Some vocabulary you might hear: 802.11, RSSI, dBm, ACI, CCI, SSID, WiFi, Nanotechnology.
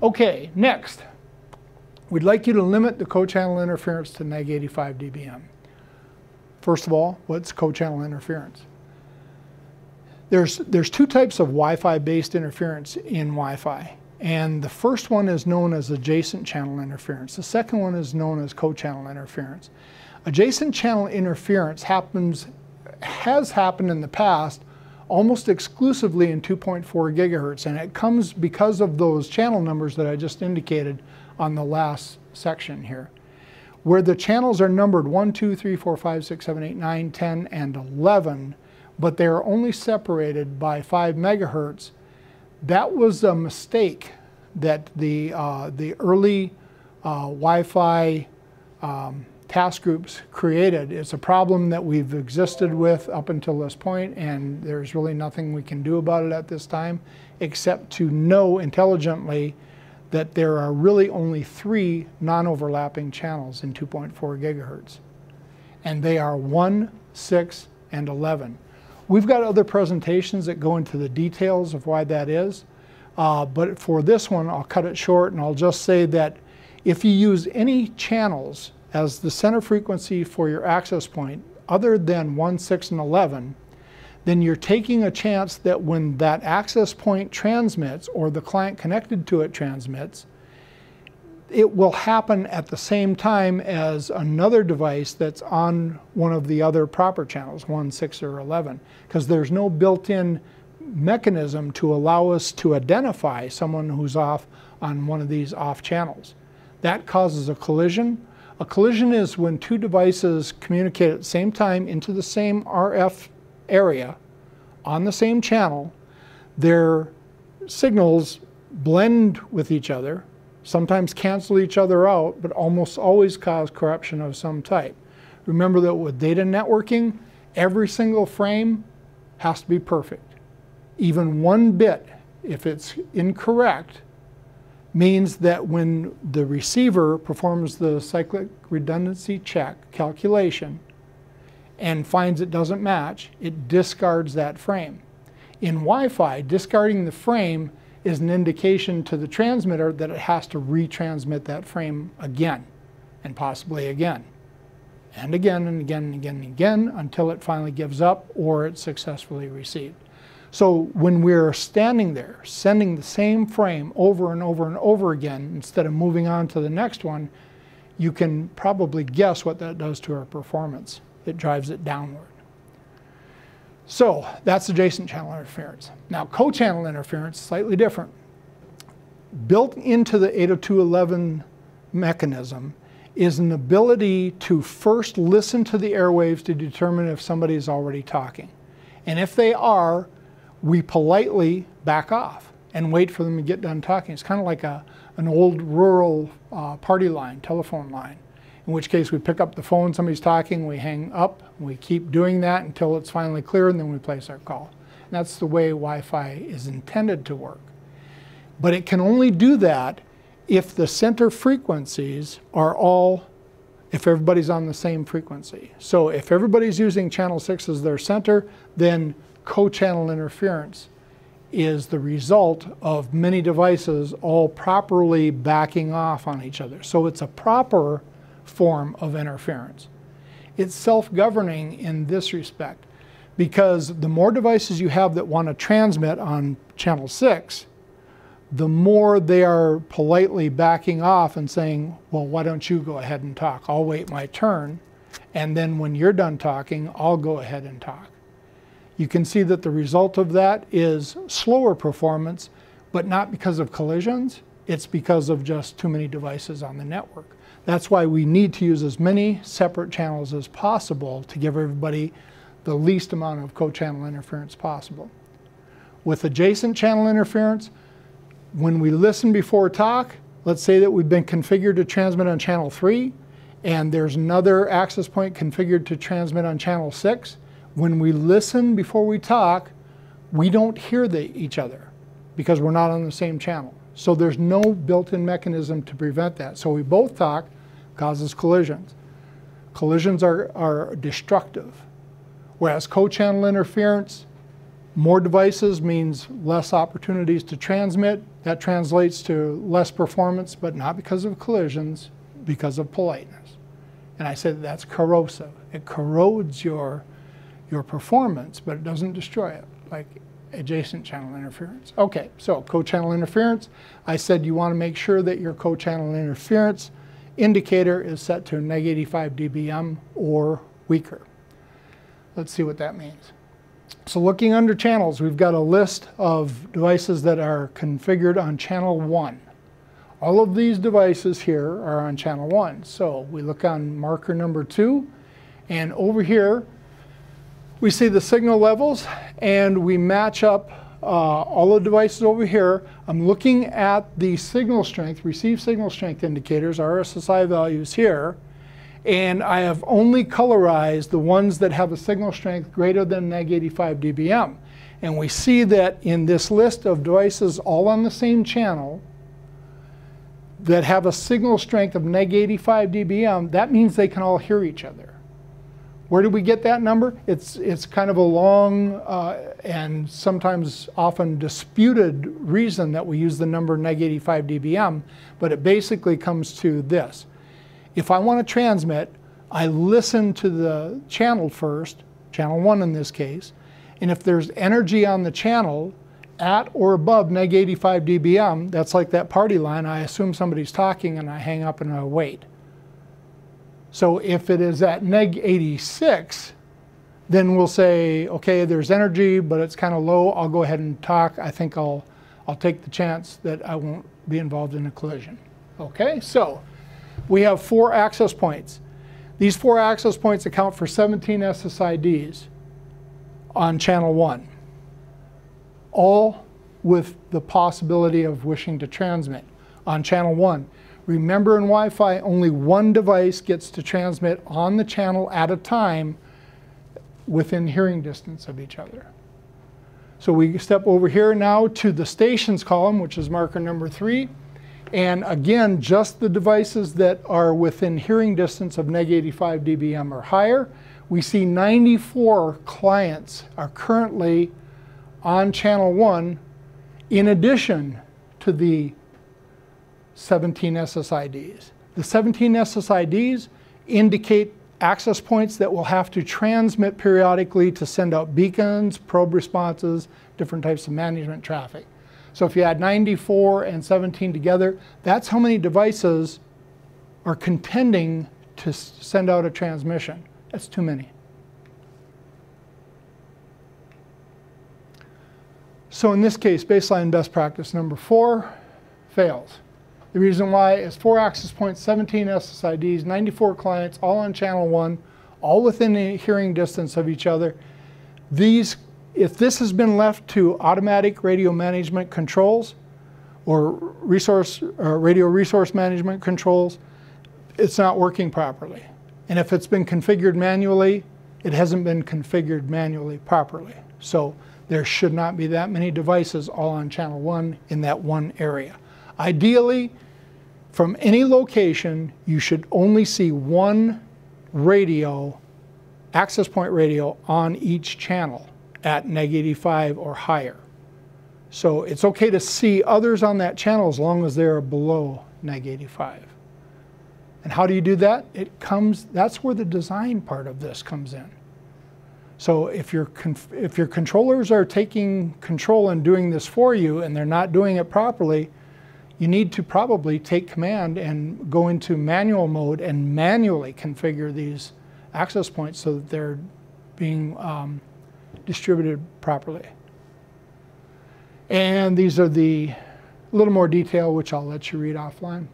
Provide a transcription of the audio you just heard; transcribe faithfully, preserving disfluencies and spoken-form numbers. Okay, next, we'd like you to limit the co-channel interference to negative eighty-five dBm. First of all, what's co-channel interference? There's, there's two types of Wi-Fi based interference in Wi-Fi, and the first one is known as adjacent channel interference. The second one is known as co-channel interference. Adjacent channel interference happens, has happened in the past almost exclusively in two point four gigahertz, and it comes because of those channel numbers that I just indicated on the last section here, where the channels are numbered one, two, three, four, five, six, seven, eight, nine, ten, and eleven, but they are only separated by five megahertz. That was a mistake that the, uh, the early uh, Wi-Fi um, task groups created. It's a problem that we've existed with up until this point, and there's really nothing we can do about it at this time except to know intelligently that there are really only three non-overlapping channels in two point four gigahertz, and they are one, six, and eleven. We've got other presentations that go into the details of why that is, uh, but for this one I'll cut it short, and I'll just say that if you use any channels as the center frequency for your access point other than one, six, and eleven, then you're taking a chance that when that access point transmits, or the client connected to it transmits, it will happen at the same time as another device that's on one of the other proper channels, one, six, or eleven, because there's no built-in mechanism to allow us to identify someone who's off on one of these off channels. That causes a collision. A collision is when two devices communicate at the same time into the same R F area on the same channel. Their signals blend with each other, sometimes cancel each other out, but almost always cause corruption of some type. Remember that with data networking, every single frame has to be perfect. Even one bit, if it's incorrect, means that when the receiver performs the cyclic redundancy check calculation and finds it doesn't match, it discards that frame. In Wi-Fi, discarding the frame is an indication to the transmitter that it has to retransmit that frame again, and possibly again, and again, and again, and again, and again, until it finally gives up or it's successfully received. So when we're standing there, sending the same frame over and over and over again, instead of moving on to the next one, you can probably guess what that does to our performance. It drives it downward. So that's adjacent channel interference. Now, co-channel interference, slightly different. Built into the eight oh two dot eleven mechanism is an ability to first listen to the airwaves to determine if somebody's already talking. And if they are, we politely back off and wait for them to get done talking. It's kind of like a, an old rural uh, party line, telephone line, in which case we pick up the phone, somebody's talking, we hang up, we keep doing that until it's finally clear, and then we place our call. And that's the way Wi-Fi is intended to work. But it can only do that if the center frequencies are all, if everybody's on the same frequency. So if everybody's using channel six as their center, then co-channel interference is the result of many devices all properly backing off on each other. So it's a proper form of interference. It's self-governing in this respect, because the more devices you have that want to transmit on channel six, the more they are politely backing off and saying, well, why don't you go ahead and talk? I'll wait my turn, and then when you're done talking, I'll go ahead and talk. You can see that the result of that is slower performance, but not because of collisions. It's because of just too many devices on the network. That's why we need to use as many separate channels as possible to give everybody the least amount of co-channel interference possible. With adjacent channel interference, when we listen before talk, let's say that we've been configured to transmit on channel three, and there's another access point configured to transmit on channel six. When we listen before we talk, we don't hear the, each other because we're not on the same channel. So there's no built-in mechanism to prevent that. So we both talk, causes collisions. Collisions are, are destructive, whereas co-channel interference More devices means less opportunities to transmit. That translates to less performance, but not because of collisions, because of politeness. And I said that's corrosive. It corrodes your, your performance, but it doesn't destroy it, like adjacent channel interference. Okay, so co-channel interference. I said you want to make sure that your co-channel interference indicator is set to negative eighty-five dBm or weaker. Let's see what that means. So looking under channels, we've got a list of devices that are configured on channel one. All of these devices here are on channel one. So we look on marker number two, and over here we see the signal levels, and we match up uh, all the devices over here. I'm looking at the signal strength, receive signal strength indicators, R S S I values here, and I have only colorized the ones that have a signal strength greater than negative eighty-five dBm. And we see that in this list of devices all on the same channel that have a signal strength of negative eighty-five dBm, that means they can all hear each other. Where do we get that number? It's, it's kind of a long uh, and sometimes often disputed reason that we use the number negative eighty-five dBm, but it basically comes to this. If I want to transmit, I listen to the channel first, channel one in this case, and if there's energy on the channel at or above negative eighty-five dBm, that's like that party line, I assume somebody's talking and I hang up and I wait. So if it is at neg eighty-six, then we'll say, okay, there's energy, but it's kind of low. I'll go ahead and talk. I think I'll, I'll take the chance that I won't be involved in a collision. Okay, so we have four access points. These four access points account for seventeen S S I Ds on channel one, all with the possibility of wishing to transmit on channel one. Remember, in Wi-Fi, only one device gets to transmit on the channel at a time within hearing distance of each other. So we step over here now to the stations column, which is marker number three. And again, just the devices that are within hearing distance of negative eighty-five dBm or higher. We see ninety-four clients are currently on channel one in addition to the seventeen S S I Ds. The seventeen S S I Ds indicate access points that will have to transmit periodically to send out beacons, probe responses, different types of management traffic. So if you add ninety-four and seventeen together, that's how many devices are contending to send out a transmission. That's too many. So in this case, baseline best practice number four fails. The reason why is four access points, seventeen S S I Ds, ninety-four clients, all on channel one, all within a hearing distance of each other. These, if this has been left to automatic radio management controls or resource, or radio resource management controls, it's not working properly. And if it's been configured manually, it hasn't been configured manually properly. So there should not be that many devices all on channel one in that one area. Ideally, from any location, you should only see one radio, access point radio, on each channel at negative eighty-five or higher. So it's okay to see others on that channel as long as they're below negative eighty-five. And how do you do that? It comes, that's where the design part of this comes in. So if your, if your controllers are taking control and doing this for you and they're not doing it properly, you need to probably take command and go into manual mode and manually configure these access points so that they're being um, distributed properly. And these are the little more detail, which I'll let you read offline.